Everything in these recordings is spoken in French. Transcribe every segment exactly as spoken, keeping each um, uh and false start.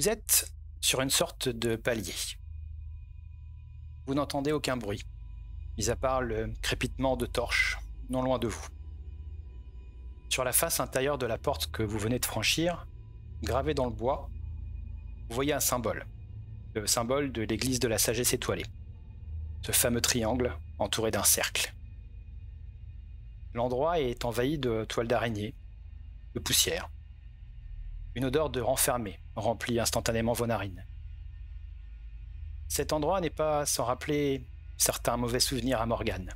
Vous êtes sur une sorte de palier. Vous n'entendez aucun bruit, mis à part le crépitement de torches non loin de vous. Sur la face intérieure de la porte que vous venez de franchir, gravée dans le bois, vous voyez un symbole. Le symbole de l'église de la Sagesse Étoilée. Ce fameux triangle entouré d'un cercle. L'endroit est envahi de toiles d'araignée, de poussière. Une odeur de renfermé remplit instantanément vos narines. Cet endroit n'est pas sans rappeler certains mauvais souvenirs à Morgane.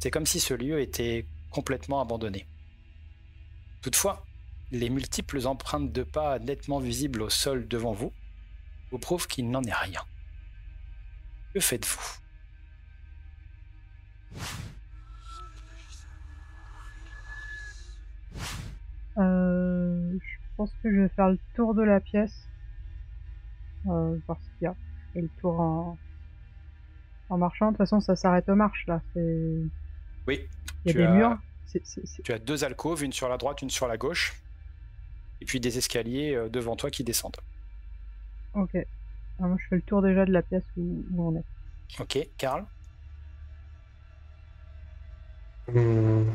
C'est comme si ce lieu était complètement abandonné. Toutefois, les multiples empreintes de pas nettement visibles au sol devant vous vous prouvent qu'il n'en est rien. Que faites-vous ? Euh, je pense que je vais faire le tour de la pièce, euh, voir ce qu'il y a, et le tour en, en marchant. De toute façon, ça s'arrête aux marches là. Oui. Il y a des as... murs. C'est, c'est, c'est... Tu as deux alcôves, une sur la droite, une sur la gauche, et puis des escaliers devant toi qui descendent. Ok. Alors, moi, je fais le tour déjà de la pièce où, où on est. Ok, Carl. Mmh.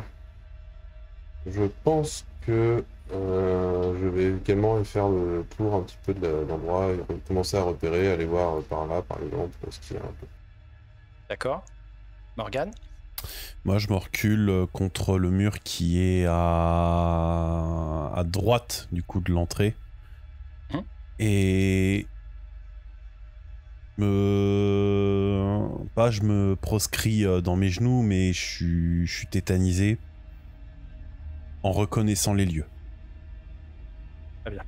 Je pense que euh, je vais également faire le tour un petit peu de l'endroit, commencer à repérer, aller voir par là, par exemple, ce qu'il y a un peu. D'accord. Morgane ? Moi, je me recule contre le mur qui est à, à droite du coup de l'entrée. Mmh. Et me... pas je me proscris dans mes genoux, mais je suis, je suis tétanisé. En reconnaissant les lieux. Très bien.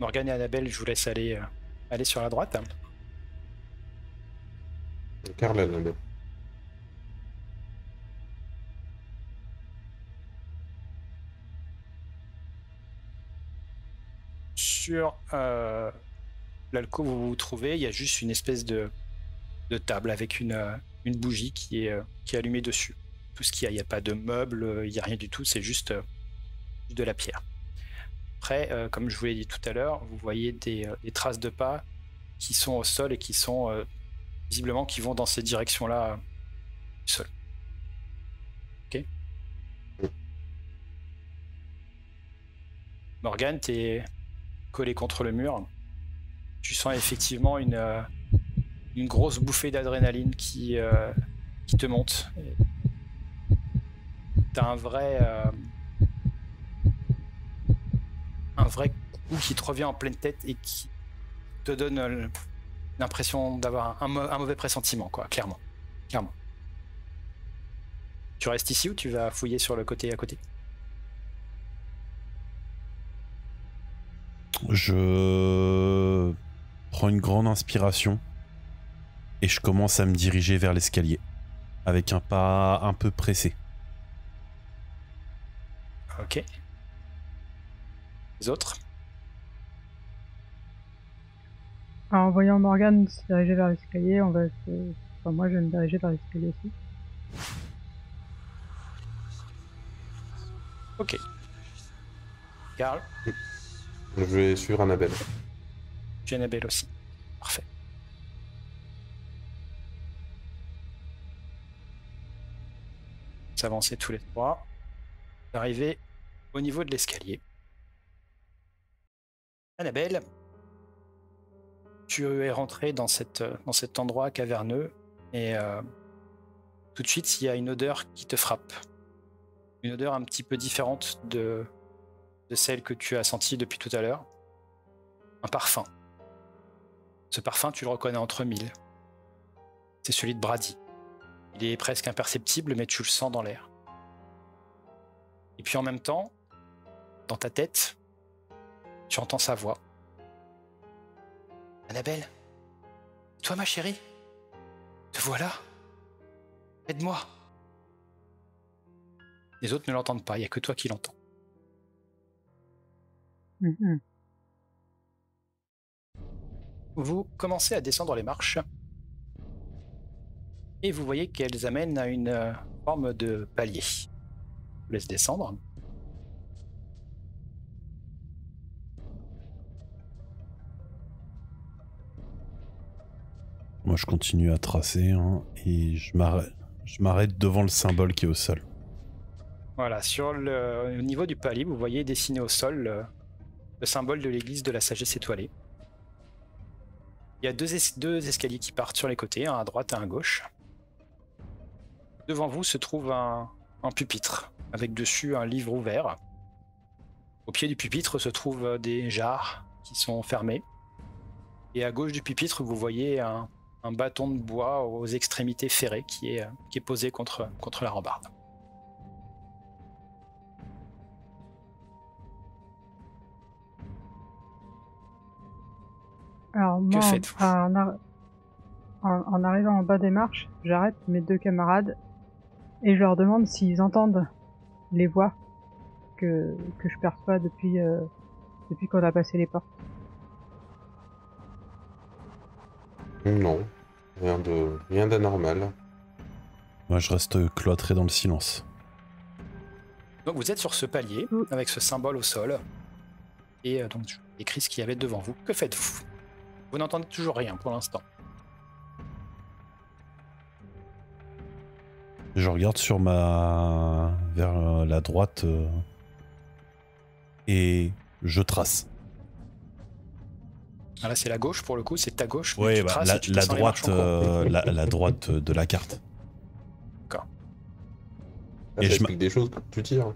Morgane et Annabelle, je vous laisse aller, euh, aller sur la droite. Carl et Annabelle. Sur euh, l'alcôve où vous vous trouvez, il y a juste une espèce de, de table avec une, euh, une bougie qui est, euh, qui est allumée dessus. Tout ce qu'il y a, il n'y a pas de meubles, il n'y a rien du tout, c'est juste euh, de la pierre. Après, euh, comme je vous l'ai dit tout à l'heure, vous voyez des, euh, des traces de pas qui sont au sol et qui sont euh, visiblement qui vont dans ces directions-là euh, du sol. Ok. Morgane, tu es collé contre le mur. Tu sens effectivement une, euh, une grosse bouffée d'adrénaline qui, euh, qui te monte. Et... T'as un vrai euh, un vrai coup qui te revient en pleine tête et qui te donne euh, l'impression d'avoir un, un mauvais pressentiment, quoi, clairement. Clairement. Tu restes ici ou tu vas fouiller sur le côté à côté? Je prends une grande inspiration et je commence à me diriger vers l'escalier avec un pas un peu pressé. Ok. Les autres? Alors, en voyant Morgane se diriger vers l'escalier, on va se... Enfin, moi je vais me diriger vers l'escalier aussi. Ok. Carl? Je vais suivre Annabelle. J'ai Annabelle aussi. Parfait. Vous avancez tous les trois. Vous arrivez au niveau de l'escalier. Annabelle, tu es rentrée dans, cette, dans cet endroit caverneux et euh, tout de suite, il y a une odeur qui te frappe. Une odeur un petit peu différente de, de celle que tu as sentie depuis tout à l'heure. Un parfum. Ce parfum, tu le reconnais entre mille. C'est celui de Brady. Il est presque imperceptible, mais tu le sens dans l'air. Et puis en même temps, dans ta tête, tu entends sa voix. Annabelle, toi ma chérie, te voilà, aide-moi. Les autres ne l'entendent pas, il n'y a que toi qui l'entends. Mmh. Vous commencez à descendre les marches et vous voyez qu'elles amènent à une forme de palier. Laisse descendre. Moi je continue à tracer hein, et je m'arrête devant le symbole qui est au sol. Voilà, sur le, au niveau du palib, vous voyez dessiné au sol le, le symbole de l'église de la Sagesse Étoilée. Il y a deux, es, deux escaliers qui partent sur les côtés, un à droite et un à gauche. Devant vous se trouve un, un pupitre, avec dessus un livre ouvert. Au pied du pupitre se trouvent des jarres qui sont fermées. Et à gauche du pupitre, vous voyez un, un bâton de bois aux extrémités ferrées qui est, qui est posé contre, contre la rambarde. Alors moi, en, en, en, en arrivant en bas des marches, j'arrête mes deux camarades et je leur demande s'ils entendent les voix que, que je perçois depuis, euh, depuis qu'on a passé les portes. Non, rien de rien d'anormal. Moi je reste cloîtré dans le silence. Donc vous êtes sur ce palier, mmh. avec ce symbole au sol. Et euh, donc je vous écris ce qu'il y avait devant vous. Que faites-vous? Vous n'entendez toujours rien pour l'instant. Je regarde sur ma... vers la droite euh... et je trace. Ah là c'est la gauche pour le coup, c'est ta gauche. Oui, bah, la, la, droite, euh, la, la droite de la carte. D'accord. Et,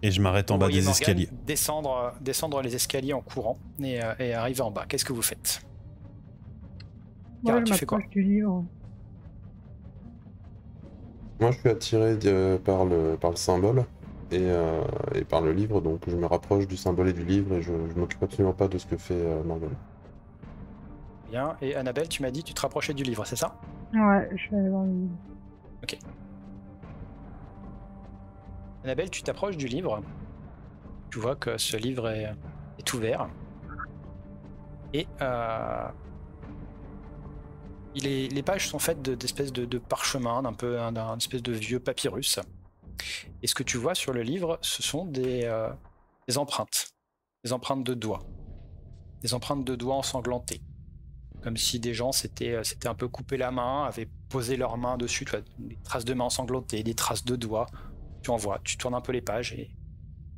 et je m'arrête en bas des escaliers. Descendre, descendre les escaliers en courant et, et arriver en bas. Qu'est-ce que vous faites? Car, ouais, tu fais quoi? Moi je suis attiré de, par, le, par le symbole et, euh, et par le livre, donc je me rapproche du symbole et du livre et je, je m'occupe absolument pas de ce que fait euh, Morgane. Bien, et Annabelle, tu m'as dit tu te rapprochais du livre, c'est ça? Ouais, je suis allé voir le livre. Ok. Annabelle, tu t'approches du livre, tu vois que ce livre est, est ouvert et... Euh... Les, les pages sont faites d'espèces de, de parchemins, d'un peu d'un espèce de vieux papyrus. Et ce que tu vois sur le livre, ce sont des, euh, des empreintes, des empreintes de doigts, des empreintes de doigts ensanglantées, comme si des gens s'étaient un peu coupé la main, avaient posé leurs mains dessus. Tu vois, des traces de mains ensanglantées, des traces de doigts. Tu en vois, tu tournes un peu les pages et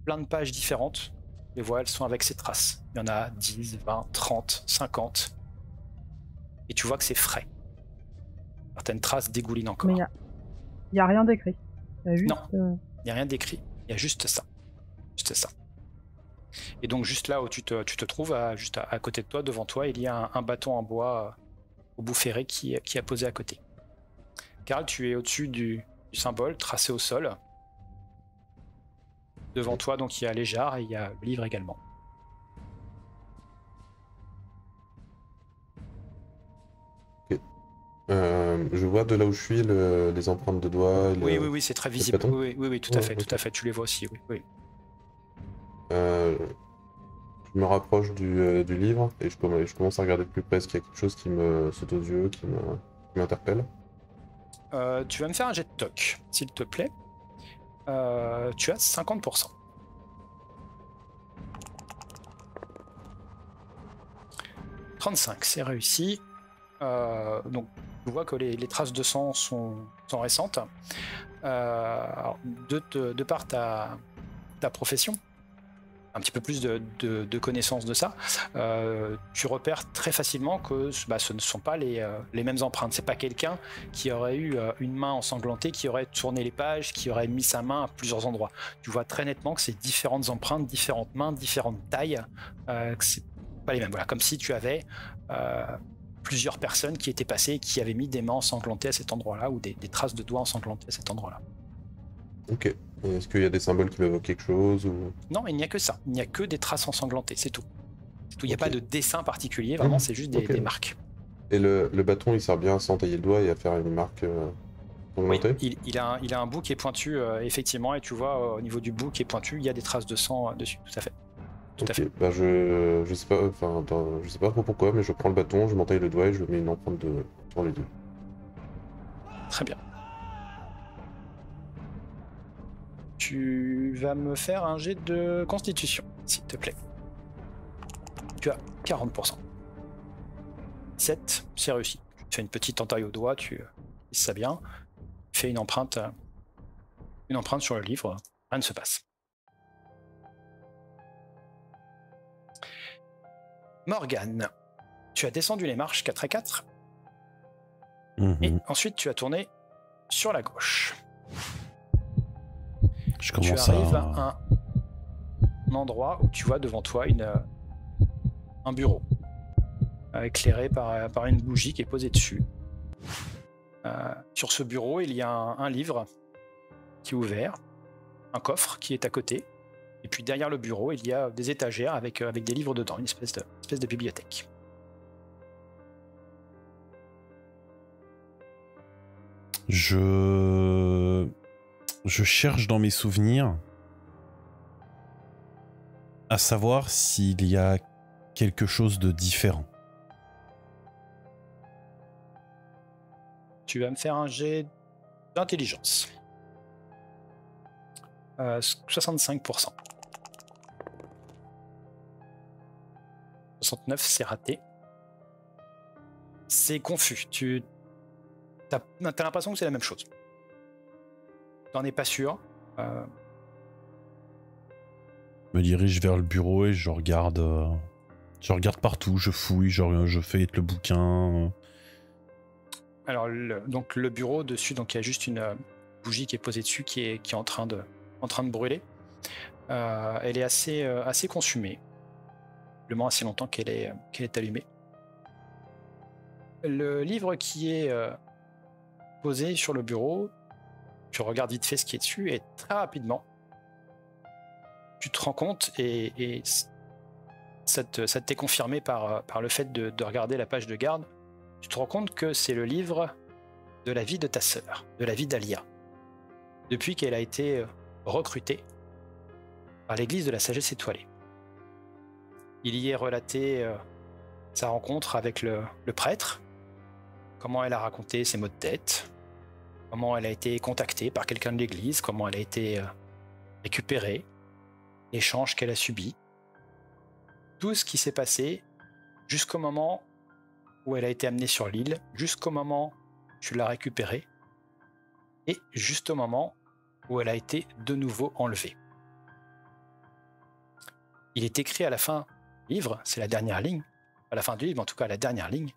plein de pages différentes. Les vois, elles sont avec ces traces. Il y en a dix, vingt, trente, cinquante. Et tu vois que c'est frais. Certaines traces dégoulinent encore. Mais il n'y a... a rien d'écrit. Juste... Non, il n'y a rien d'écrit. Il y a juste ça. Juste ça. Et donc juste là où tu te, tu te trouves, à, juste à, à côté de toi, devant toi, il y a un, un bâton en bois au bout ferré qui, qui a posé à côté. Carl, tu es au-dessus du, du symbole tracé au sol. Devant toi, donc il y a les jarres et il y a le livre également. Euh, je vois de là où je suis le, les empreintes de doigts. Le, oui, oui, oui, c'est très visible. Oui, oui, oui, tout à ouais, fait, okay. tout à fait. Tu les vois aussi, oui. oui. Euh, je me rapproche du, euh, du livre et je, je commence à regarder de plus près. Est-ce qu'il y a quelque chose qui me saute aux yeux, qui m'interpelle? euh, Tu vas me faire un jet de toc, s'il te plaît. Euh, tu as cinquante pour cent. trente-cinq, c'est réussi. Euh, donc tu vois que les, les traces de sang sont, sont récentes. Euh, alors de, te, de par ta, ta profession, un petit peu plus de, de, de connaissance de ça, euh, tu repères très facilement que bah, ce ne sont pas les, euh, les mêmes empreintes. C'est pas quelqu'un qui aurait eu euh, une main ensanglantée, qui aurait tourné les pages, qui aurait mis sa main à plusieurs endroits. Tu vois très nettement que c'est différentes empreintes, différentes mains, différentes tailles, euh, que c'est pas les mêmes. Voilà, comme si tu avais... Euh, plusieurs personnes qui étaient passées et qui avaient mis des mains ensanglantées à cet endroit-là ou des, des traces de doigts ensanglantées à cet endroit-là. Ok. Est-ce qu'il y a des symboles qui m'évoquent quelque chose ou... Non, il n'y a que ça. Il n'y a que des traces ensanglantées, c'est tout. tout. Il n'y a okay. pas de dessin particulier, vraiment, mmh. c'est juste des, okay. des marques. Et le, le bâton, il sert bien à s'entailler le doigt et à faire une marque euh, ensanglantée? Oui, il, il, a un, il a un bout qui est pointu, euh, effectivement, et tu vois, euh, au niveau du bout qui est pointu, il y a des traces de sang euh, dessus, tout à fait. Tout okay. à fait. Bah je, je sais pas, enfin, je sais pas pourquoi, mais je prends le bâton, je m'entaille le doigt et je mets une empreinte de, sur les deux. Très bien. Tu vas me faire un jet de constitution, s'il te plaît. Tu as quarante pour cent. sept, c'est réussi. Tu Tu fais une petite entaille au doigt, tu si ça bien, tu fais une empreinte, une empreinte sur le livre, rien ne se passe. Morgane, tu as descendu les marches quatre à quatre, mmh. et ensuite tu as tourné sur la gauche. Je commence tu arrives à, à un endroit où tu vois devant toi une, un bureau éclairé par, par une bougie qui est posée dessus. Euh, sur ce bureau, il y a un, un livre qui est ouvert, un coffre qui est à côté, et puis derrière le bureau, il y a des étagères avec, avec des livres dedans, une espèce de, une espèce de bibliothèque. Je... Je cherche dans mes souvenirs à savoir s'il y a quelque chose de différent. Tu vas me faire un jet d'intelligence. Euh, soixante-cinq pour cent. soixante-neuf, c'est raté. C'est confus. Tu as, as l'impression que c'est la même chose. T'en es pas sûr. Euh... Je me dirige vers le bureau et je regarde. Euh, je regarde partout, je fouille, je, je feuillette le bouquin. Euh... Alors, le, donc le bureau dessus, donc il y a juste une euh, bougie qui est posée dessus, qui est, qui est en train de, en train de brûler. Euh, elle est assez, euh, assez consumée. Probablement assez longtemps qu'elle est, euh, qu'elle est allumée. Le livre qui est euh, posé sur le bureau, tu regardes vite fait ce qui est dessus et très rapidement, tu te rends compte et, et ça te, ça t'est confirmé par, par le fait de, de regarder la page de garde. Tu te rends compte que c'est le livre de la vie de ta sœur, de la vie d'Alia, depuis qu'elle a été recrutée par l'Église de la Sagesse Étoilée. Il y est relaté euh, sa rencontre avec le, le prêtre, comment elle a raconté ses maux de tête, comment elle a été contactée par quelqu'un de l'Église, comment elle a été euh, récupérée, l'échange qu'elle a subi, tout ce qui s'est passé jusqu'au moment où elle a été amenée sur l'île, jusqu'au moment où tu l'as récupérée, et juste au moment où elle a été de nouveau enlevée. Il est écrit à la fin du livre, c'est la dernière ligne, à la fin du livre, en tout cas la dernière ligne,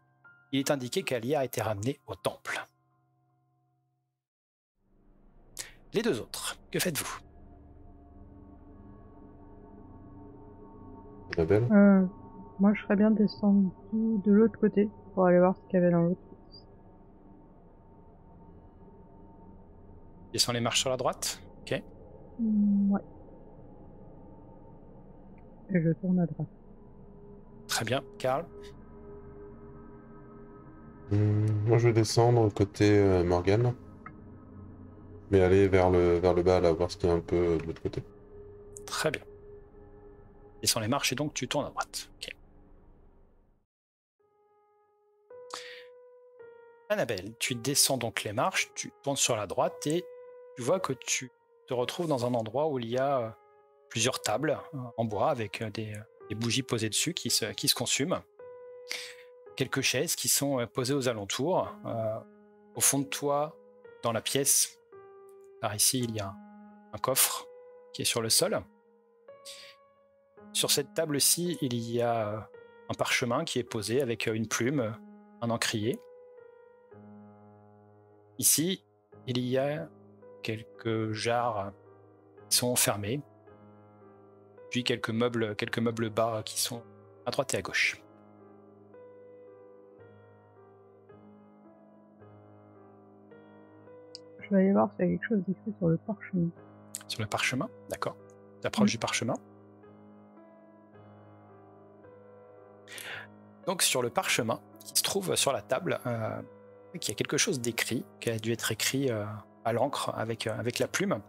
il est indiqué qu'Alia a été ramenée au temple. Les deux autres, que faites-vous? Annabelle euh, Moi je ferais bien descendre de l'autre côté pour aller voir ce qu'il y avait dans l'autre. Descends les marches sur la droite, ok. Mmh, ouais. Et je tourne à droite. Très bien, Carl. Mmh, moi je vais descendre côté euh, Morgane. Mais aller vers le, vers le bas là, voir ce qu'il y a un peu de l'autre côté. Très bien. Descends les marches et donc tu tournes à droite. Ok. Annabelle, tu descends donc les marches, tu tournes sur la droite et tu vois que tu te retrouves dans un endroit où il y a plusieurs tables en bois avec des, des bougies posées dessus qui se, qui se consument. Quelques chaises qui sont posées aux alentours. Euh, au fond de toi, dans la pièce, par ici, il y a un coffre qui est sur le sol. Sur cette table-ci, il y a un parchemin qui est posé avec une plume, un encrier. Ici, il y a quelques jarres qui sont fermées, puis quelques meubles, quelques meubles bas qui sont à droite et à gauche. Je vais aller voir s'il y a quelque chose d'écrit sur le parchemin. Sur le parchemin, d'accord. Tu approches mmh. du parchemin. Donc sur le parchemin qui se trouve sur la table, euh, qu'il y a quelque chose d'écrit, qui a dû être écrit euh, à l'encre avec, euh, avec la plume.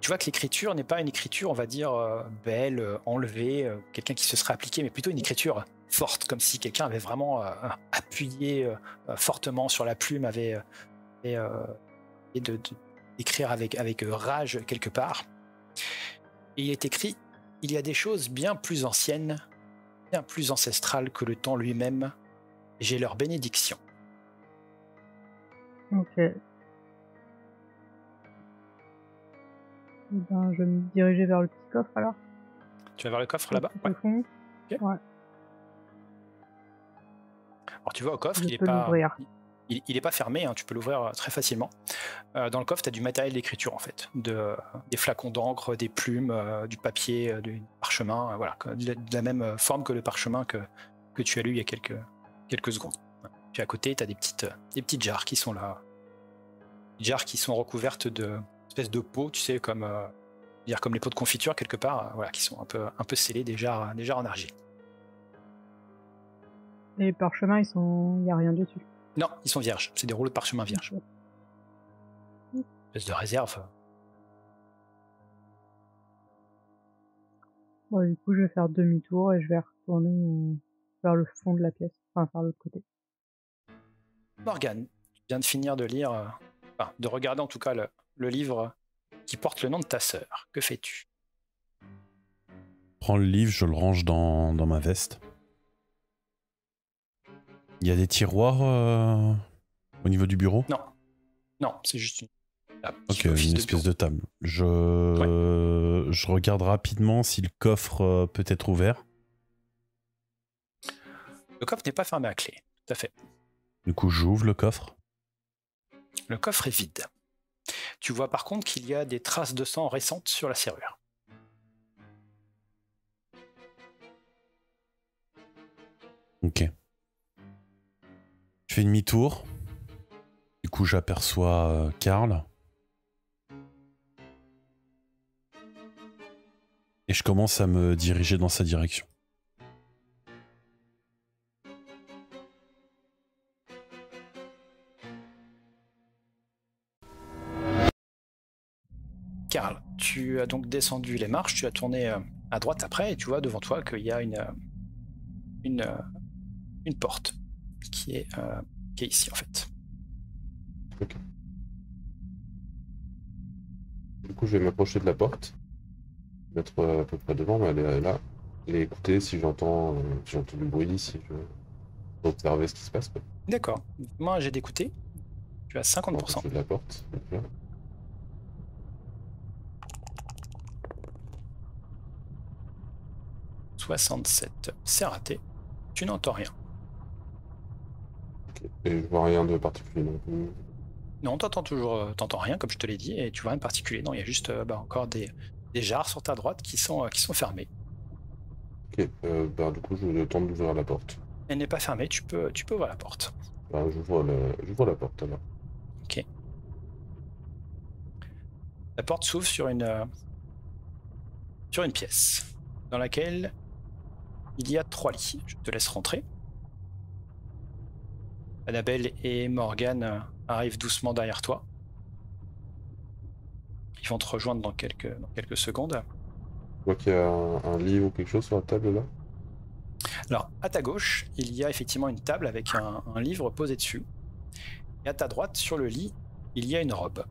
Tu vois que l'écriture n'est pas une écriture, on va dire, euh, belle, euh, enlevée, euh, quelqu'un qui se serait appliqué, mais plutôt une écriture forte, comme si quelqu'un avait vraiment euh, appuyé euh, fortement sur la plume, avait euh, euh, de, de, d'écrire avec, avec rage quelque part. Et il est écrit, il y a des choses bien plus anciennes, bien plus ancestrales que le temps lui-même, j'ai leur bénédiction. Ok. Eh ben, je vais me diriger vers le petit coffre alors. Tu vas vers le coffre là-bas? Ouais. Okay. Ouais. Alors tu vois au coffre, je il est pas... Il n'est pas fermé, hein, tu peux l'ouvrir très facilement. Euh, dans le coffre, tu as du matériel d'écriture, en fait. De, des flacons d'encre, des plumes, euh, du papier, euh, du parchemin, euh, voilà, de la, de la même forme que le parchemin que, que tu as lu il y a quelques, quelques secondes. Puis à côté, tu as des petites, des petites jarres qui sont là. Des jarres qui sont recouvertes d'espèces de, de peaux, tu sais, comme, euh, dire comme les pots de confiture, quelque part, euh, voilà, qui sont un peu, un peu scellées, des jarres, des jarres en argile. Les parchemins, ils sont... il n'y a rien dessus. Non, ils sont vierges. C'est des rouleaux de parchemin vierges. Une espèce de réserve. Bon, du coup, je vais faire demi-tour et je vais retourner vers le fond de la pièce. Enfin, vers l'autre côté. Morgane, tu viens de finir de lire... Euh, enfin, de regarder en tout cas le, le livre qui porte le nom de ta sœur. Que fais-tu? Je prends le livre, je le range dans, dans ma veste. Il y a des tiroirs euh, au niveau du bureau? Non, non, c'est juste une table. Ok, une espèce bureau. de table. Je, ouais. euh, je regarde rapidement si le coffre euh, peut être ouvert. Le coffre n'est pas fermé à clé, tout à fait. Du coup, j'ouvre le coffre. Le coffre est vide. Tu vois par contre qu'il y a des traces de sang récentes sur la serrure. Ok. Je fais demi-tour, du coup j'aperçois euh, Carl et je commence à me diriger dans sa direction. Carl, tu as donc descendu les marches, tu as tourné euh, à droite après et tu vois devant toi qu'il y a une, une, une porte. Qui est, euh, qui est ici en fait. Ok. Du coup, je vais m'approcher de la porte, mettre à peu près devant, mais elle est là, et écouter si j'entends si j'entends du bruit, si je peux observer ce qui se passe. D'accord. Moi, j'ai d'écouter. Tu as cinquante pour cent. De la porte. soixante-sept. C'est raté. Tu n'entends rien. Et je vois rien de particulier non plus. Non, t'entends toujours, t'entends rien comme je te l'ai dit, et tu vois rien de particulier. Non, il y a juste bah, encore des, des jarres sur ta droite qui sont, qui sont fermées. Ok, euh, bah, du coup je tente d'ouvrir la porte. Elle n'est pas fermée, tu peux, tu peux ouvrir la porte. Bah, j'ouvre la, j'ouvre la porte alors. Ok. La porte s'ouvre sur une, euh, sur une pièce dans laquelle il y a trois lits. Je te laisse rentrer. Annabelle et Morgane arrivent doucement derrière toi. Ils vont te rejoindre dans quelques, dans quelques secondes. Je vois qu'il y a un, un lit ou quelque chose sur la table là. Alors, à ta gauche, il y a effectivement une table avec un, un livre posé dessus. Et à ta droite, sur le lit, il y a une robe.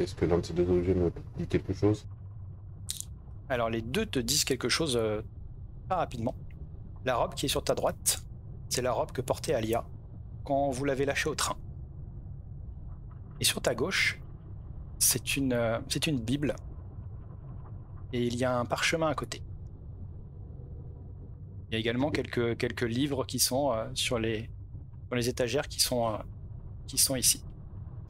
Est-ce que l'un de ces deux objets me dit quelque chose? Alors, les deux te disent quelque chose euh, pas rapidement. La robe qui est sur ta droite... C'est la robe que portait Alia quand vous l'avez lâchée au train. Et sur ta gauche, c'est une, euh, c'est une Bible. Et il y a un parchemin à côté. Il y a également quelques, quelques livres qui sont euh, sur, les, sur les étagères qui sont, euh, qui sont ici.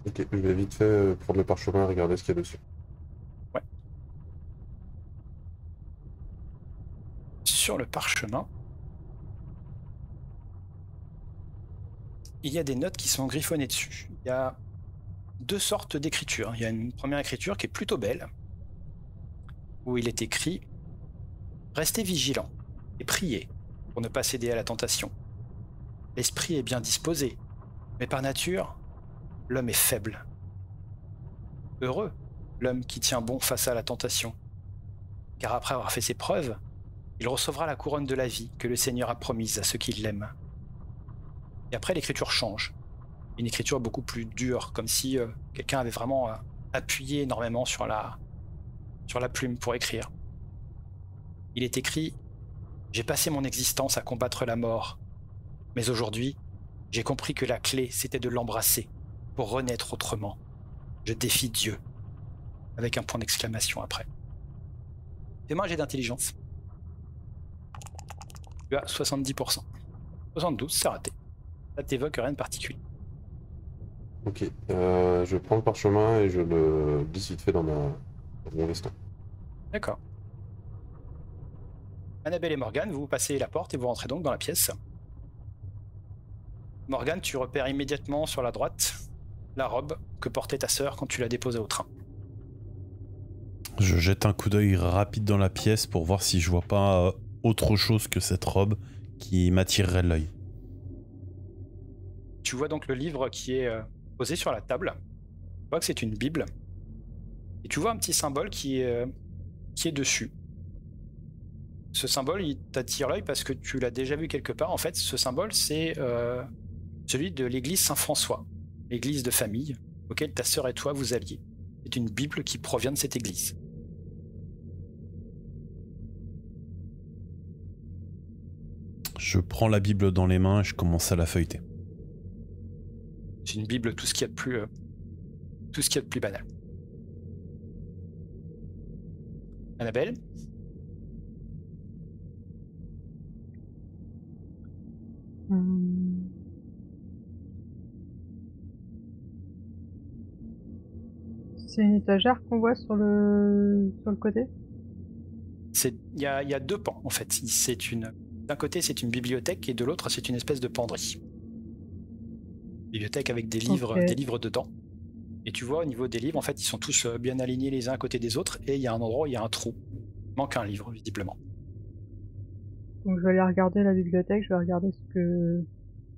Ok, je vais vite fait prendre le parchemin et regarder ce qu'il y a dessus. Ouais. Sur le parchemin... il y a des notes qui sont griffonnées dessus. Il y a deux sortes d'écritures. Il y a une première écriture qui est plutôt belle, où il est écrit « Restez vigilants et priez pour ne pas céder à la tentation. L'esprit est bien disposé, mais par nature, l'homme est faible. Heureux, l'homme qui tient bon face à la tentation, car après avoir fait ses preuves, il recevra la couronne de la vie que le Seigneur a promise à ceux qui l'aiment. » Et après, l'écriture change. Une écriture beaucoup plus dure, comme si euh, quelqu'un avait vraiment euh, appuyé énormément sur la, sur la plume pour écrire. Il est écrit « J'ai passé mon existence à combattre la mort, mais aujourd'hui, J'ai compris que la clé, c'était de l'embrasser, pour renaître autrement. Je défie Dieu. Avec un point d'exclamation après. Fais-moi un jet d'intelligence. Tu as soixante-dix pour cent. soixante-douze, c'est raté. Ça t'évoque rien de particulier. Ok, euh, je prends le parchemin et je le glisse vite fait dans, ma... dans mon veston. D'accord. Annabelle et Morgane, vous passez la porte et vous rentrez donc dans la pièce. Morgane, tu repères immédiatement sur la droite la robe que portait ta sœur quand tu la déposais au train. Je jette un coup d'œil rapide dans la pièce pour voir si je vois pas autre chose que cette robe qui m'attirerait l'œil. Tu vois donc le livre qui est posé sur la table. Tu vois que c'est une Bible. Et tu vois un petit symbole qui est, qui est dessus. Ce symbole, il t'attire l'œil parce que tu l'as déjà vu quelque part. En fait, ce symbole, c'est euh, celui de l'église Saint-François, l'église de famille auquel ta sœur et toi vous alliez. C'est une Bible qui provient de cette église. Je prends la Bible dans les mains et je commence à la feuilleter. C'est une Bible, tout ce qu'il y a de plus, euh, tout ce qu'il y a de plus banal. Annabelle ? Mmh. C'est une étagère qu'on voit sur le sur le côté. C'est il y a il y a deux pans en fait. C'est une d'un côté c'est une bibliothèque et de l'autre c'est une espèce de penderie. Bibliothèque avec des livres, okay. des livres dedans. Et tu vois, au niveau des livres, en fait, ils sont tous bien alignés les uns à côté des autres. Et il y a un endroit où il y a un trou. Il manque un livre, visiblement. Donc je vais aller regarder la bibliothèque. Je vais regarder ce que...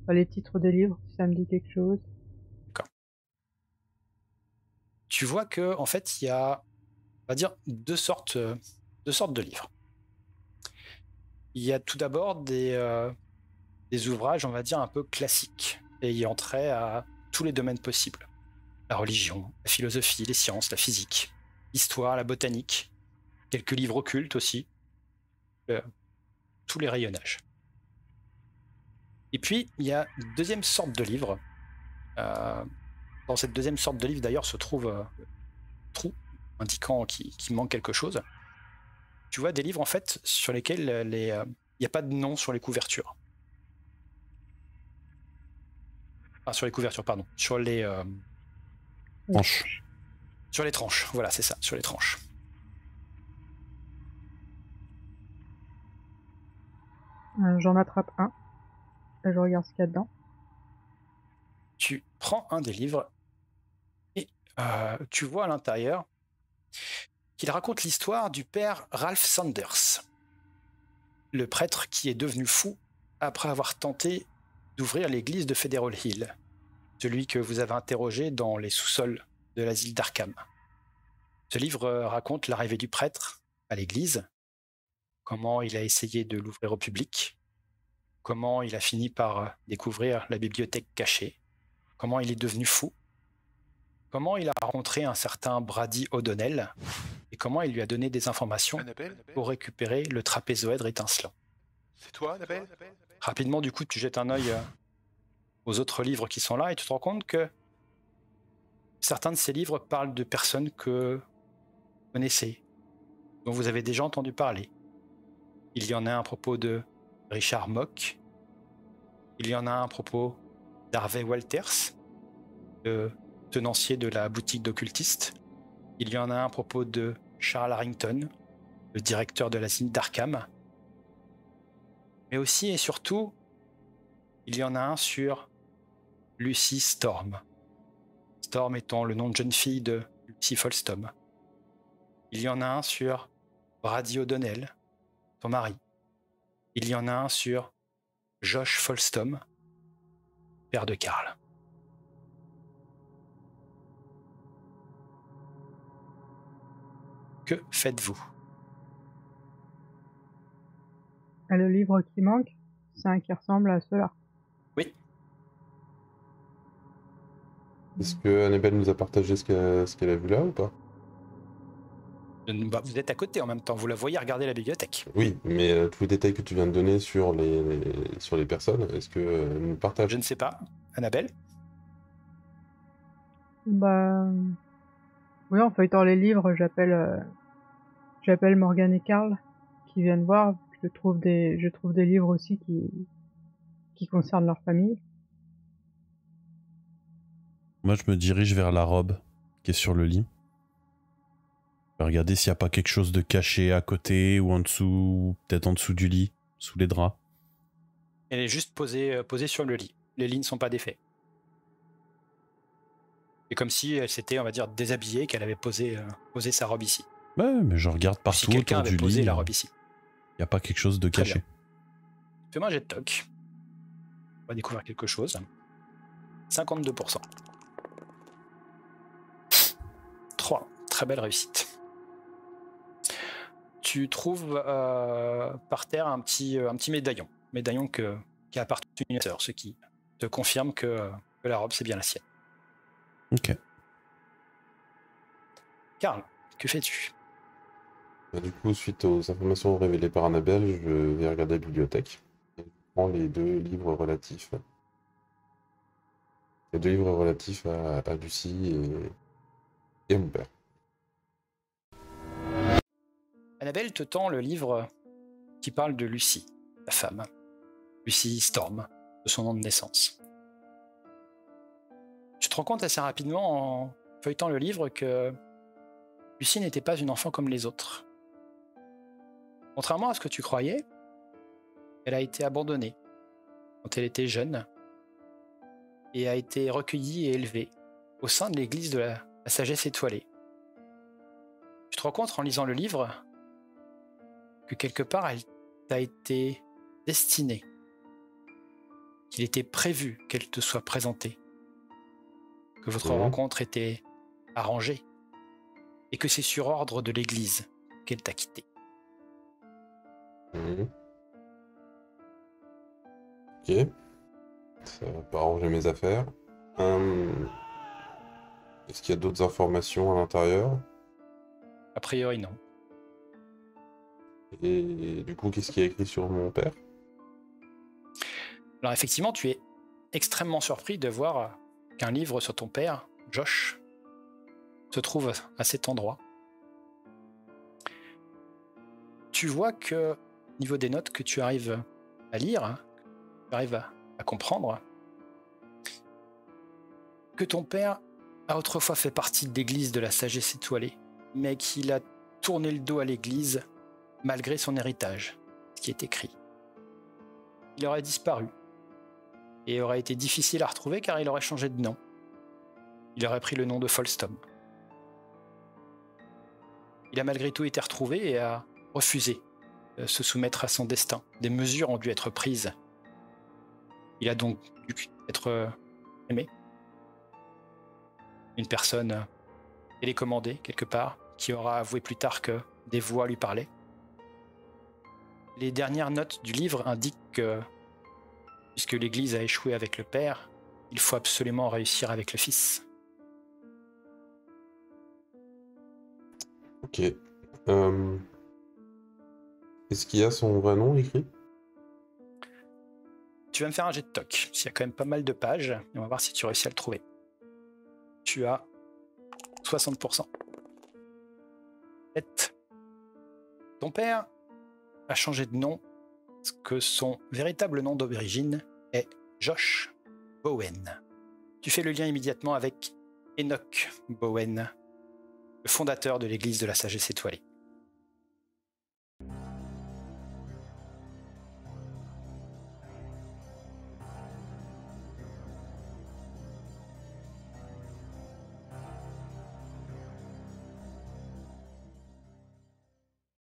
Enfin, les titres des livres, si ça me dit quelque chose. D'accord. Tu vois que, en fait, il y a, on va dire, deux sortes, deux sortes de livres. Il y a tout d'abord des, euh, des ouvrages, on va dire, un peu classiques. Et y entrait à tous les domaines possibles. La religion, la philosophie, les sciences, la physique, l'histoire, la botanique, quelques livres occultes aussi, euh, tous les rayonnages. Et puis, il y a une deuxième sorte de livre. Euh, dans cette deuxième sorte de livre, d'ailleurs, se trouve euh, un trou indiquant qu'il qu'il manque quelque chose. Tu vois des livres, en fait, sur lesquels il les, euh, n'y a pas de nom sur les couvertures. Ah, sur les couvertures, pardon. Sur les... Euh... Tranches. Sur les tranches, voilà, c'est ça, sur les tranches. Euh, J'en attrape un. Je regarde ce qu'il y a dedans. Tu prends un des livres et euh, tu vois à l'intérieur qu'il raconte l'histoire du père Ralph Sanders, le prêtre qui est devenu fou après avoir tenté d'ouvrir l'église de Federal Hill, celui que vous avez interrogé dans les sous-sols de l'asile d'Arkham. Ce livre raconte l'arrivée du prêtre à l'église, comment il a essayé de l'ouvrir au public, comment il a fini par découvrir la bibliothèque cachée, comment il est devenu fou, comment il a rencontré un certain Brady O'Donnell et comment il lui a donné des informations Annabelle, pour récupérer le trapézoèdre étincelant. C'est toi, Annabelle? Rapidement, du coup, tu jettes un œil euh, aux autres livres qui sont là et tu te rends compte que certains de ces livres parlent de personnes que vous connaissez, dont vous avez déjà entendu parler. Il y en a un à propos de Richard Mock, il y en a un à propos d'Harvey Walters, le tenancier de la boutique d'occultiste, il y en a un à propos de Charles Harrington, le directeur de l'asile d'Arkham. Mais aussi et surtout, il y en a un sur Lucie Storm. Storm étant le nom de jeune fille de Lucie Folstom. Il y en a un sur Brady O'Donnell, son mari. Il y en a un sur Josh Folstom, père de Carl. Que faites-vous ? Le livre qui manque, c'est un qui ressemble à cela. Oui. Est-ce que Annabelle nous a partagé ce qu'elle a, qu a vu là ou pas? Bah, vous êtes à côté en même temps, vous la voyez regarder la bibliothèque. Oui, mais euh, tous les détails que tu viens de donner sur les, les, sur les personnes, est-ce qu'elles euh, nous partagent? Je ne sais pas. Annabelle? Bah... Oui, en feuilletant les livres, j'appelle euh... j'appelle Morgane et Carl, qui viennent voir. Je trouve des, je trouve des livres aussi qui, qui concernent leur famille. Moi, je me dirige vers la robe qui est sur le lit. Regardez s'il n'y a pas quelque chose de caché à côté ou en dessous, peut-être en dessous du lit, sous les draps. Elle est juste posée, euh, posée sur le lit. Les lits ne sont pas défaits. C'est comme si elle s'était, on va dire, déshabillée, qu'elle avait posé, euh, posé sa robe ici. Ouais, mais je regarde partout si autour du posé lit. La robe ici. Il n'y a pas quelque chose de caché. Fais-moi un jet de toc. On va découvrir quelque chose. cinquante-deux pour cent. trois. Très belle réussite. Tu trouves euh, par terre un petit, un petit médaillon, médaillon que, qui appartient à une sœur, ce qui te confirme que, que la robe, c'est bien la sienne. Ok. Carl, que fais-tu? Du coup, suite aux informations révélées par Annabelle, je vais regarder la bibliothèque. Je prends les deux livres relatifs. Les deux livres relatifs à, à Lucie et, et mon père. Annabelle te tend le livre qui parle de Lucie, la femme. Lucie Storm, de son nom de naissance. Tu te rends compte assez rapidement, en feuilletant le livre, que Lucie n'était pas une enfant comme les autres. Contrairement à ce que tu croyais, elle a été abandonnée quand elle était jeune et a été recueillie et élevée au sein de l'église de la, la Sagesse Étoilée. Tu te rends compte, en lisant le livre, que quelque part elle t'a été destinée, qu'il était prévu qu'elle te soit présentée, que votre mmh. rencontre était arrangée, et que c'est sur ordre de l'Église qu'elle t'a quitté. Mmh. Ok. Ça va pas arranger mes affaires. Hum. Est-ce qu'il y a d'autres informations à l'intérieur? A priori, non. Et du coup, qu'est-ce qui est écrit sur mon père? Alors effectivement, tu es extrêmement surpris de voir qu'un livre sur ton père, Josh, se trouve à cet endroit. Tu vois que, au niveau des notes que tu arrives à lire, que tu arrives à, à comprendre, que ton père a autrefois fait partie de l'église de la Sagesse Étoilée, mais qu'il a tourné le dos à l'église malgré son héritage, ce qui est écrit. Il aurait disparu et aurait été difficile à retrouver car il aurait changé de nom. Il aurait pris le nom de Folstom. Il a malgré tout été retrouvé et a refusé de se soumettre à son destin. Des mesures ont dû être prises. Il a donc dû être aimé. Une personne télécommandée quelque part qui aura avoué plus tard que des voix lui parlaient. Les dernières notes du livre indiquent que, puisque l'Église a échoué avec le père, il faut absolument réussir avec le fils. Ok. Euh... Est-ce qu'il y a son vrai nom écrit? Tu vas me faire un jet de toc. Il y a quand même pas mal de pages. Et on va voir si tu réussis à le trouver. Tu as soixante pour cent. sept. Ton père a changé de nom, parce que son véritable nom d'origine est Josh Bowen. Tu fais le lien immédiatement avec Enoch Bowen, le fondateur de l'église de la Sagesse Étoilée.